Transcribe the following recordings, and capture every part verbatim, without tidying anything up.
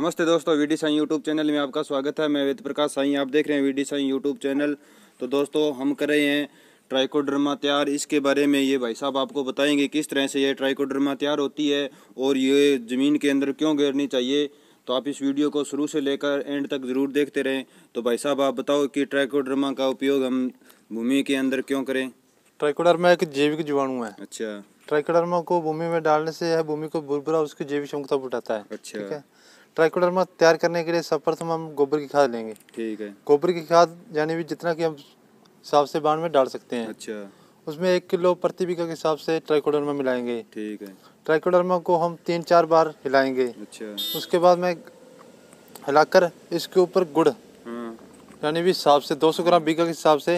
नमस्ते दोस्तों, V D Sai YouTube channel में आपका स्वागत है। मैं वेद प्रकाश साईं, आप देख रहे हैं V D Sai YouTube channel. तो दोस्तों, हम कर रहे हैं ट्राइकोडर्मा तैयार। इसके बारे में ये भाई साहब आपको बताएंगे किस तरह से ये ट्राइकोडर्मा तैयार होती है और ये ज़मीन के अंदर क्यों घेरनी चाहिए। तो आप इस वीडियो को शुरू से लेकर एंड तक ज़रूर देखते रहें। तो भाई साहब, आप बताओ कि ट्राइकोडर्मा का उपयोग हम भूमि के अंदर क्यों करें। ट्राइकोडर्मा एक जैविक जीवाणु है। अच्छा। ट्राइकोडर्मा को भूमि में डालने से यह भूमि को बुरबुरा उसकी जैविक क्षमता बढ़ाता है। अच्छा। ठीक है। ट्राइकोडर्मा तैयार करने के लिए सर्वप्रथम हम गोबर की खाद लेंगे। ठीक है। गोबर की खाद यानी भी जितना कि हम हिसाब से बाण में डाल सकते हैं। अच्छा। उसमें एक किलो प्रति बीघा के हिसाब से ट्राइकोडर्मा मिलाएंगे। ठीक है। ट्राइकोडर्मा को हम तीन चार बार हिलाएंगे। अच्छा। उसके बाद में हिलाकर इसके ऊपर गुड़ यानी भी हिसाब से दो सौ ग्राम बीघा के हिसाब से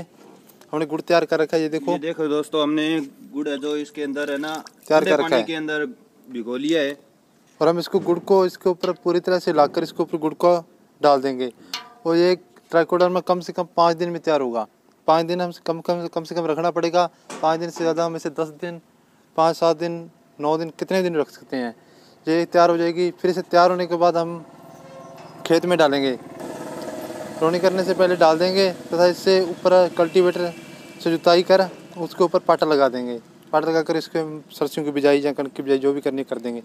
हमने गुड़ तैयार कर रखा है। ये देखो, ये देखो दोस्तों, हमने गुड़ है जो इसके अंदर है ना तैयार कर रखा है, के अंदर भिगो लिया है। और हम इसको गुड़ को इसके ऊपर पूरी तरह से लाकर इसके ऊपर गुड़ को डाल देंगे। और ये ट्राइकोडर्मा कम से कम पाँच दिन में तैयार होगा। पाँच दिन हम कम कम कम से कम रखना पड़ेगा। पाँच दिन से ज़्यादा हम इसे दस दिन, पाँच सात दिन, नौ दिन, कितने दिन रख सकते हैं। ये तैयार हो जाएगी। फिर इसे तैयार होने के बाद हम खेत में डालेंगे। रोनी करने से पहले डाल देंगे तथा इससे ऊपर कल्टीवेटर से जुताई कर उसके ऊपर पाटा लगा देंगे। पाटा लगाकर इसके सरसों की बिजाई या कणक की बिजाई जो भी करनी कर देंगे।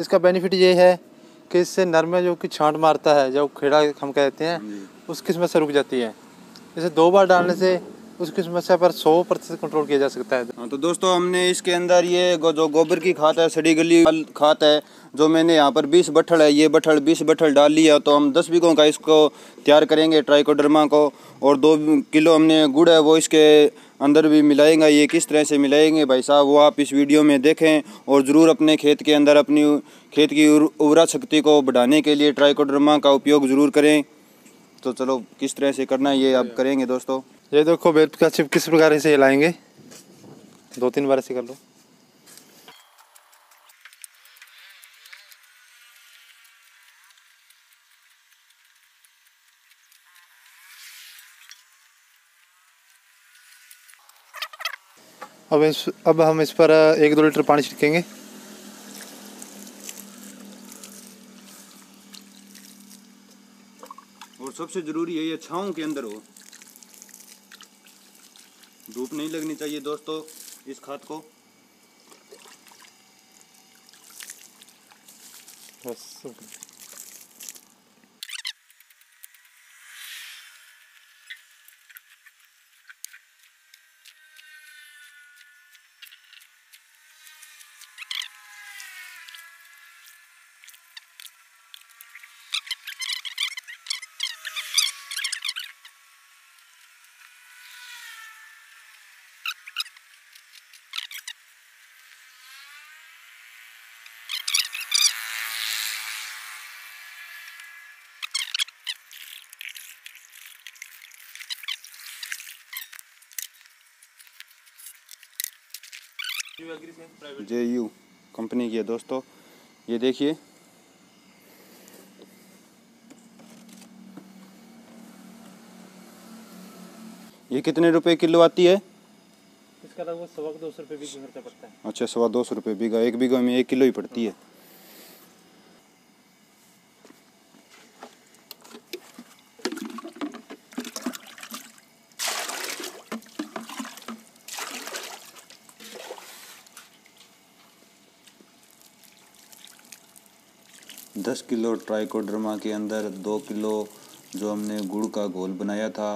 इसका बेनिफिट ये है कि इससे नरमे जो कि छांट मारता है, जो खेड़ा हम कहते हैं, उसकी समस्या रुक जाती है। इसे दो बार डालने से उसकी समस्या पर सौ प्रतिशत कंट्रोल किया जा सकता है। हाँ, तो दोस्तों, हमने इसके अंदर ये गो, जो गोबर की खाद है, सड़ी गली खाद है, जो मैंने यहाँ पर बीस बठल है, ये बठल बीस बठल डाल लिया। तो हम दस बीघों का इसको तैयार करेंगे ट्राइकोडर्मा को। और दो किलो हमने गुड़ है वो इसके अंदर भी मिलाएंगे। ये किस तरह से मिलाएंगे भाई साहब, वो आप इस वीडियो में देखें। और ज़रूर अपने खेत के अंदर अपनी खेत की उर्वरा शक्ति को बढ़ाने के लिए ट्राइकोडर्मा का उपयोग ज़रूर करें। तो चलो, किस तरह से करना है ये आप करेंगे दोस्तों। ये देखो, वेद प्रकाश साईं किस प्रकार से हिलाएंगे। दो तीन बार ऐसे कर लो। अब इस अब हम इस पर एक दो लीटर पानी छिड़केंगे। और सबसे जरूरी है ये छांव के अंदर हो, धूप नहीं लगनी चाहिए दोस्तों इस खाद को। जे यू कंपनी की है दोस्तों, ये देखिए। ये कितने रुपए किलो आती है? इसका लगभग सवा दो सौ रुपये बीघा खर्चा पड़ता है। अच्छा, सवा दो सौ रुपये बीघा, एक बीघा में एक किलो ही पड़ती है। दस किलो ट्राइकोडर्मा के अंदर दो किलो जो हमने गुड़ का घोल बनाया था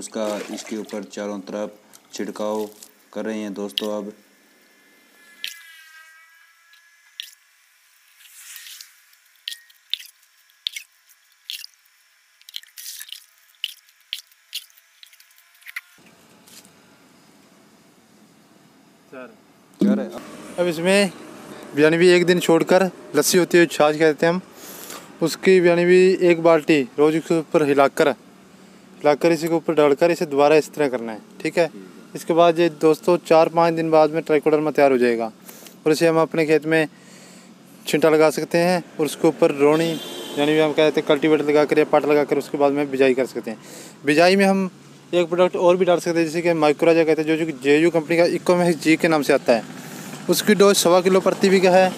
उसका इसके ऊपर चारों तरफ छिड़काव कर रहे हैं दोस्तों। अब चार अब इसमें यानी भी एक दिन छोड़कर लस्सी होती है, छाछ कहते हैं हम, उसकी यानी भी एक बाल्टी रोज़ के ऊपर हिलाकर हिलाकर इसी के ऊपर डालकर इसे दोबारा इस तरह करना है। ठीक है। इसके बाद ये दोस्तों चार पाँच दिन बाद में ट्राइकोडर्मा तैयार हो जाएगा। और इसे हम अपने खेत में छिंटा लगा सकते हैं और उसके ऊपर रोणी यानी भी हम कहते हैं कल्टीवेटर लगा कर या पाट लगा कर उसके बाद में बिजाई कर सकते हैं। बिजाई में हम एक प्रोडक्ट और भी डाल सकते हैं, जैसे कि माइक्रोराजा कहते हैं, जो कि जे यू कंपनी का इकोमैक्स जी के नाम से आता है। उसकी डोज सवा किलो प्रति बीघा है।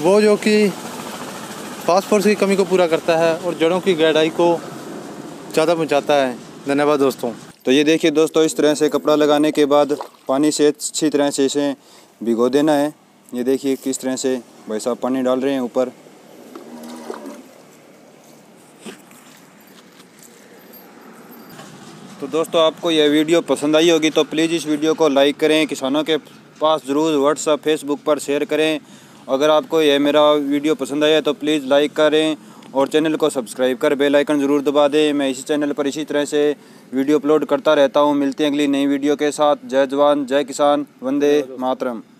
वो जो कि फास्फोरस की कमी को पूरा करता है और जड़ों की गहराई को ज़्यादा पहुँचाता है। धन्यवाद दोस्तों। तो ये देखिए दोस्तों, इस तरह से कपड़ा लगाने के बाद पानी से अच्छी तरह से इसे भिगो देना है। ये देखिए किस तरह से भाई साहब पानी डाल रहे हैं ऊपर। तो दोस्तों आपको यह वीडियो पसंद आई होगी तो प्लीज़ इस वीडियो को लाइक करें, किसानों के पास ज़रूर व्हाट्सएप फेसबुक पर शेयर करें। अगर आपको यह मेरा वीडियो पसंद आया तो प्लीज़ लाइक करें और चैनल को सब्सक्राइब कर बेल आइकन ज़रूर दबा दें। मैं इसी चैनल पर इसी तरह से वीडियो अपलोड करता रहता हूँ। मिलते हैं अगली नई वीडियो के साथ। जय जवान जय किसान, वंदे मातरम।